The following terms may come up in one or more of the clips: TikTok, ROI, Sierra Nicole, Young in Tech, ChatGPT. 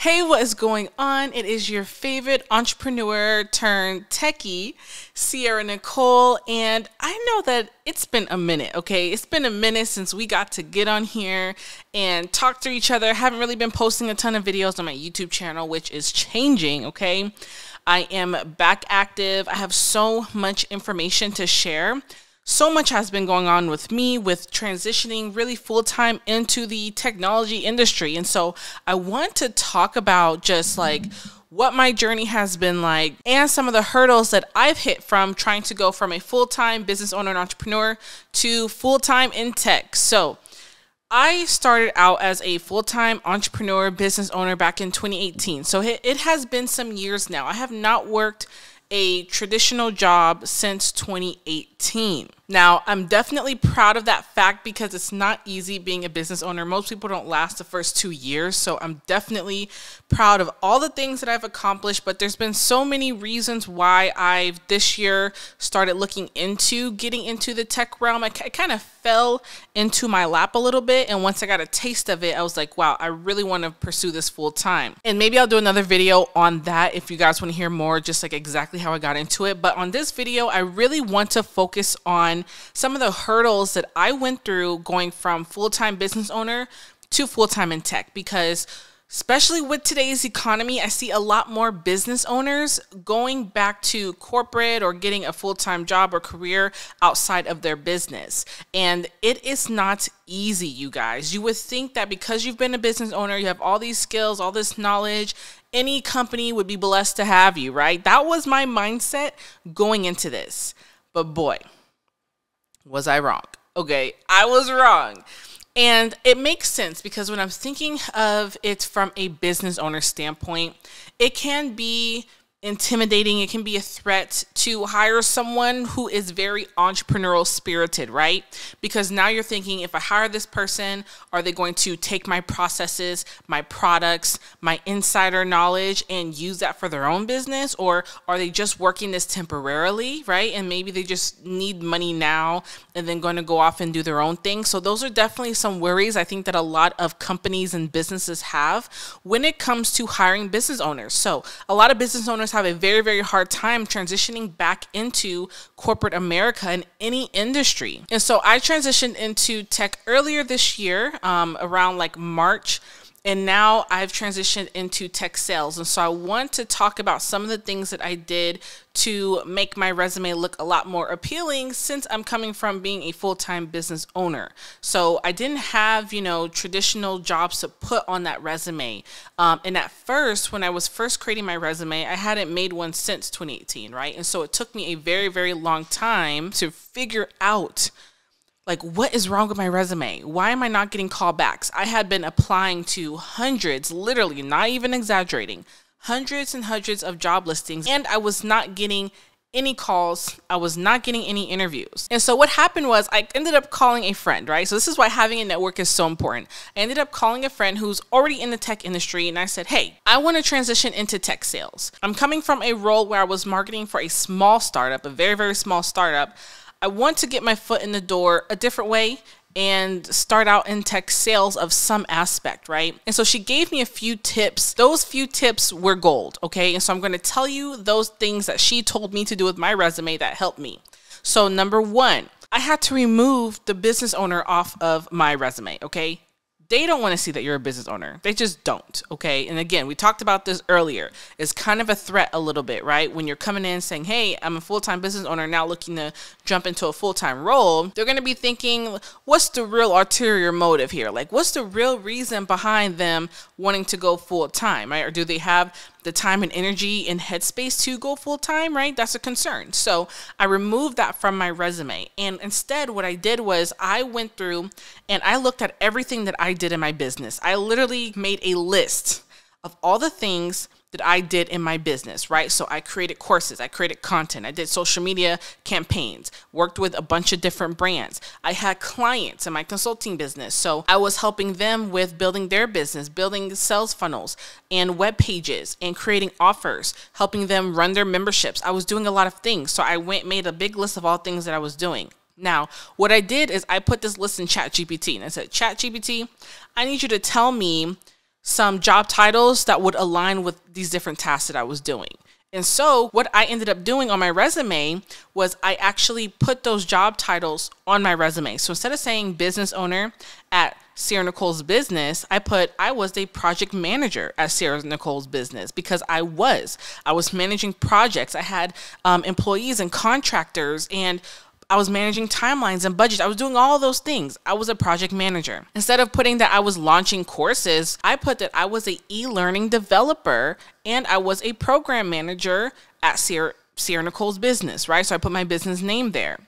Hey, what is going on? It is your favorite entrepreneur turned techie, Sierra Nicole. And I know that it's been a minute, okay? It's been a minute since we got to get on here and talk to each other. I haven't really been posting a ton of videos on my YouTube channel, which is changing, okay? I am back active. I have so much information to share. So much has been going on with me with transitioning really full-time into the technology industry. And so I want to talk about just like what my journey has been like and some of the hurdles that I've hit from trying to go from a full-time business owner and entrepreneur to full-time in tech. So I started out as a full-time entrepreneur business owner back in 2018. So it has been some years now. I have not worked a traditional job since 2018. Now, I'm definitely proud of that fact because it's not easy being a business owner. Most people don't last the first 2 years. So I'm definitely proud of all the things that I've accomplished, but there's been so many reasons why I've this year started looking into getting into the tech realm. I kind of fell into my lap a little bit. And once I got a taste of it, I was like, wow, I really want to pursue this full time. And maybe I'll do another video on that if you guys want to hear more, just like exactly how I got into it. But on this video, I really want to focus on some of the hurdles that I went through going from full-time business owner to full-time in tech, because especially with today's economy, I see a lot more business owners going back to corporate or getting a full-time job or career outside of their business. And it is not easy, you guys. You would think that because you've been a business owner, you have all these skills, all this knowledge, any company would be blessed to have you, right? That was my mindset going into this, but boy, was I wrong? Okay, I was wrong. And it makes sense because when I'm thinking of it from a business owner standpoint, it can be intimidating. It can be a threat to hire someone who is very entrepreneurial spirited, right? Because now you're thinking, if I hire this person, are they going to take my processes, my products, my insider knowledge and use that for their own business? Or are they just working this temporarily, right? And maybe they just need money now and then going to go off and do their own thing. So those are definitely some worries I think that a lot of companies and businesses have when it comes to hiring business owners. So a lot of business owners have a very, very hard time transitioning back into corporate America in any industry. And so I transitioned into tech earlier this year, around like March. And now I've transitioned into tech sales. And so I want to talk about some of the things that I did to make my resume look a lot more appealing since I'm coming from being a full-time business owner. So I didn't have, you know, traditional jobs to put on that resume. And at first, when I was first creating my resume, I hadn't made one since 2018, right? And so it took me a very, very long time to figure out, like, what is wrong with my resume? Why am I not getting callbacks? I had been applying to hundreds, literally, not even exaggerating, hundreds and hundreds of job listings, and I was not getting any calls. I was not getting any interviews. And so what happened was I ended up calling a friend, right? So this is why having a network is so important. I ended up calling a friend who's already in the tech industry. And I said, hey, I want to transition into tech sales. I'm coming from a role where I was marketing for a small startup, a very, very small startup. I want to get my foot in the door a different way and start out in tech sales of some aspect, right? And so she gave me a few tips. Those few tips were gold, okay? And so I'm going to tell you those things that she told me to do with my resume that helped me. So number one, I had to remove the business owner off of my resume, okay? They don't want to see that you're a business owner. They just don't, okay? And again, we talked about this earlier. It's kind of a threat a little bit, right? When you're coming in saying, hey, I'm a full-time business owner now looking to jump into a full-time role, they're going to be thinking, what's the real ulterior motive here? Like, what's the real reason behind them wanting to go full-time, right? Or do they have the time and energy and headspace to go full-time, right? That's a concern. So I removed that from my resume. And instead, what I did was I went through and I looked at everything that I did in my business. I literally made a list of all the things that I did in my business, right? So I created courses, I created content, I did social media campaigns, worked with a bunch of different brands. I had clients in my consulting business. So I was helping them with building their business, building sales funnels and web pages and creating offers, helping them run their memberships. I was doing a lot of things. So I made a big list of all things that I was doing. Now, what I did is I put this list in ChatGPT and I said, ChatGPT, I need you to tell me some job titles that would align with these different tasks that I was doing. And so what I ended up doing on my resume was I actually put those job titles on my resume. So instead of saying business owner at Sierra Nicole's business, I put, I was the project manager at Sierra Nicole's business, because I was managing projects. I had employees and contractors, and I was managing timelines and budgets. I was doing all those things. I was a project manager. Instead of putting that I was launching courses, I put that I was an e-learning developer and I was a program manager at Sierra Nicole's business, right? So I put my business name there.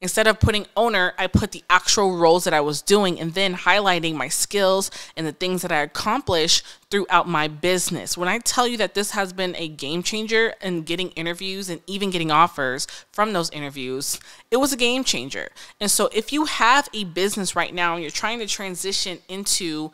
Instead of putting owner, I put the actual roles that I was doing and then highlighting my skills and the things that I accomplished throughout my business. When I tell you that this has been a game changer in getting interviews and even getting offers from those interviews, it was a game changer. And so if you have a business right now and you're trying to transition into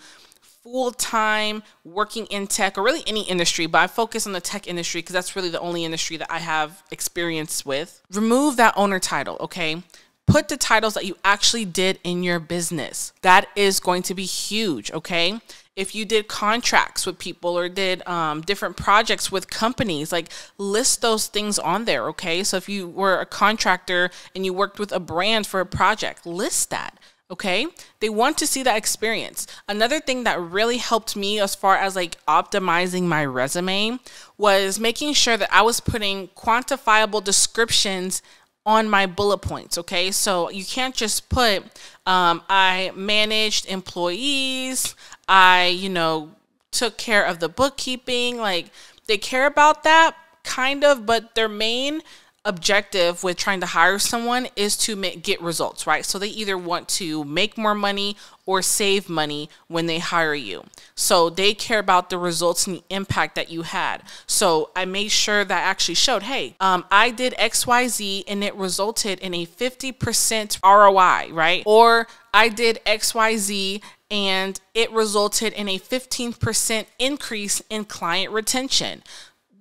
full-time working in tech, or really any industry, but I focus on the tech industry because that's really the only industry that I have experience with. Remove that owner title, okay? Put the titles that you actually did in your business. That is going to be huge, okay? If you did contracts with people or did different projects with companies, like list those things on there, okay? So if you were a contractor and you worked with a brand for a project, list that. Okay, they want to see that experience. Another thing that really helped me as far as like optimizing my resume was making sure that I was putting quantifiable descriptions on my bullet points. Okay, so you can't just put I managed employees, I, you know, took care of the bookkeeping. Like, they care about that kind of, but their main objective with trying to hire someone is to get results, right? So they either want to make more money or save money when they hire you. So they care about the results and the impact that you had. So I made sure that I actually showed, hey, I did XYZ and it resulted in a 50% ROI, right? Or I did XYZ and it resulted in a 15% increase in client retention.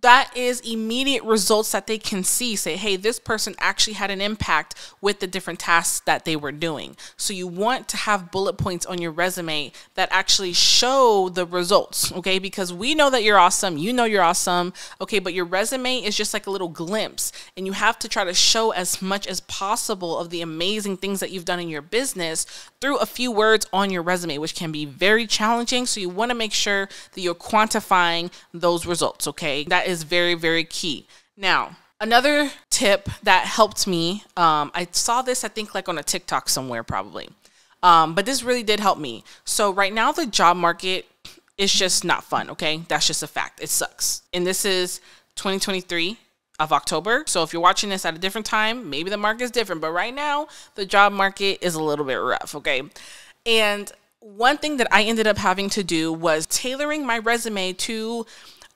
That is immediate results that they can see. Say, hey, this person actually had an impact with the different tasks that they were doing. So you want to have bullet points on your resume that actually show the results, okay? Because we know that you're awesome. You know you're awesome, okay? But your resume is just like a little glimpse, and you have to try to show as much as possible of the amazing things that you've done in your business through a few words on your resume, which can be very challenging. So you want to make sure that you're quantifying those results, okay? That is very, very key. Now, another tip that helped me, I saw this, I think, like on a TikTok somewhere probably, but this really did help me. So right now the job market is just not fun, okay? That's just a fact. It sucks. And this is 2023 of October. So if you're watching this at a different time, maybe the market is different, but right now the job market is a little bit rough, okay? And one thing that I ended up having to do was tailoring my resume to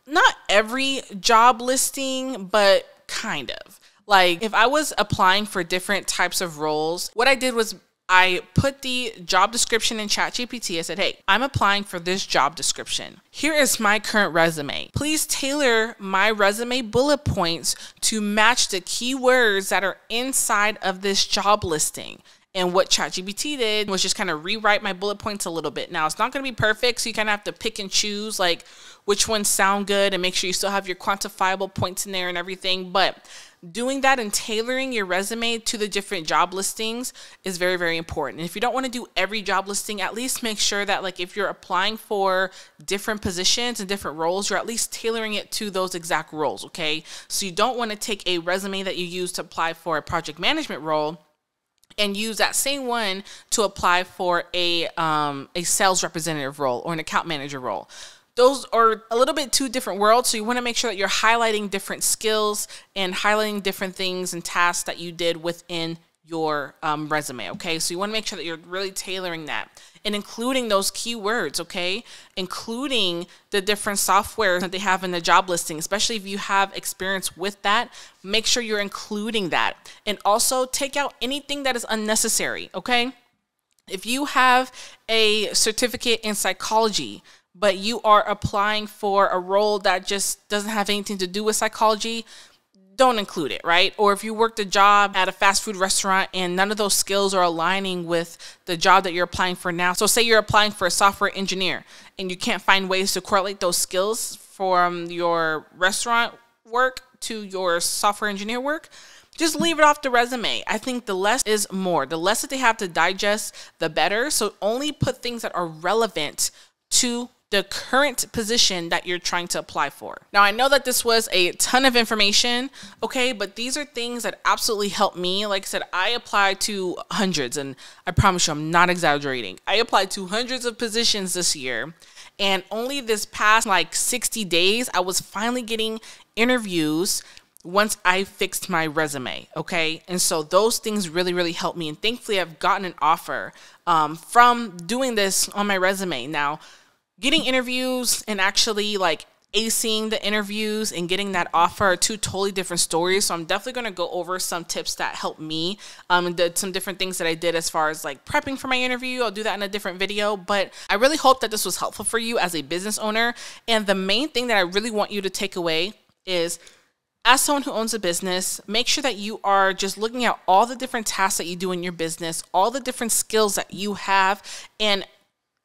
not every job listing, but kind of. Like, if I was applying for different types of roles, what I did was I put the job description in ChatGPT. I said, hey, I'm applying for this job description. Here is my current resume. Please tailor my resume bullet points to match the keywords that are inside of this job listing. And what ChatGPT did was just kind of rewrite my bullet points a little bit. Now, it's not going to be perfect, so you kind of have to pick and choose like which ones sound good and make sure you still have your quantifiable points in there and everything. But doing that and tailoring your resume to the different job listings is very, very important. And if you don't want to do every job listing, at least make sure that, like, if you're applying for different positions and different roles, you're at least tailoring it to those exact roles, okay? So you don't want to take a resume that you use to apply for a project management role and use that same one to apply for a sales representative role or an account manager role. Those are a little bit two different worlds, so you want to make sure that you're highlighting different skills and highlighting different things and tasks that you did within your resume, okay? So you want to make sure that you're really tailoring that and including those keywords, okay? Including the different software that they have in the job listing, especially if you have experience with that, make sure you're including that. And also take out anything that is unnecessary, okay? If you have a certificate in psychology, but you are applying for a role that just doesn't have anything to do with psychology, don't include it, right? Or if you worked a job at a fast food restaurant and none of those skills are aligning with the job that you're applying for now. So say you're applying for a software engineer and you can't find ways to correlate those skills from your restaurant work to your software engineer work, just leave it off the resume. I think the less is more. The less that they have to digest, the better. So only put things that are relevant to the current position that you're trying to apply for. Now, I know that this was a ton of information, okay, but these are things that absolutely helped me. Like I said, I applied to hundreds, and I promise you I'm not exaggerating. I applied to hundreds of positions this year, and only this past like 60 days, I was finally getting interviews once I fixed my resume, okay? And so those things really, really helped me. And thankfully, I've gotten an offer from doing this on my resume. Now, getting interviews and actually like acing the interviews and getting that offer are two totally different stories. So I'm definitely going to go over some tips that helped me and did some different things that I did as far as like prepping for my interview. I'll do that in a different video, but I really hope that this was helpful for you as a business owner. And the main thing that I really want you to take away is, as someone who owns a business, make sure that you are just looking at all the different tasks that you do in your business, all the different skills that you have, and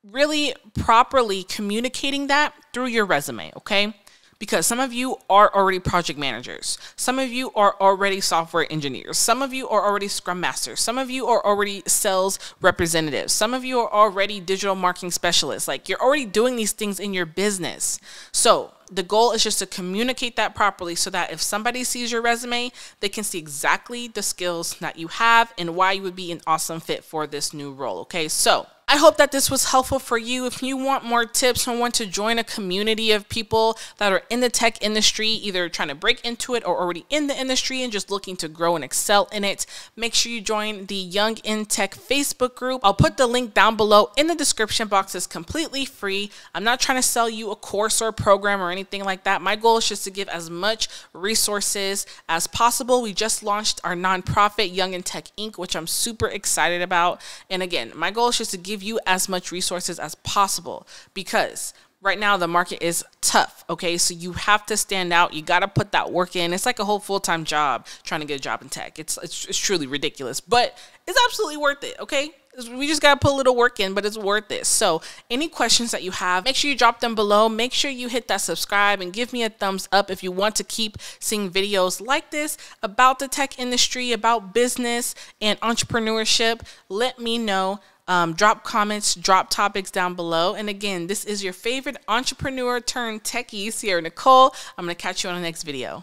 really properly communicating that through your resume, okay? Because some of you are already project managers. Some of you are already software engineers. Some of you are already scrum masters. Some of you are already sales representatives. Some of you are already digital marketing specialists. Like, you're already doing these things in your business. So the goal is just to communicate that properly so that if somebody sees your resume, they can see exactly the skills that you have and why you would be an awesome fit for this new role, okay? So I hope that this was helpful for you. If you want more tips and want to join a community of people that are in the tech industry, either trying to break into it or already in the industry and just looking to grow and excel in it, make sure you join the Young in Tech Facebook group. I'll put the link down below in the description box. It's completely free. I'm not trying to sell you a course or a program or anything like that. My goal is just to give as much resources as possible. We just launched our nonprofit, Young in Tech Inc., which I'm super excited about. And again, my goal is just to give you as much resources as possible, because right now the market is tough, okay? So you have to stand out. You got to put that work in. It's like a whole full-time job trying to get a job in tech. It's truly ridiculous, but it's absolutely worth it, okay? We just got to put a little work in, but it's worth it. So any questions that you have, make sure you drop them below. Make sure you hit that subscribe and give me a thumbs up if you want to keep seeing videos like this about the tech industry, about business and entrepreneurship. Let me know. Drop comments, drop topics down below. And again, this is your favorite entrepreneur turned techie, Sierra Nicole. I'm going to catch you on the next video.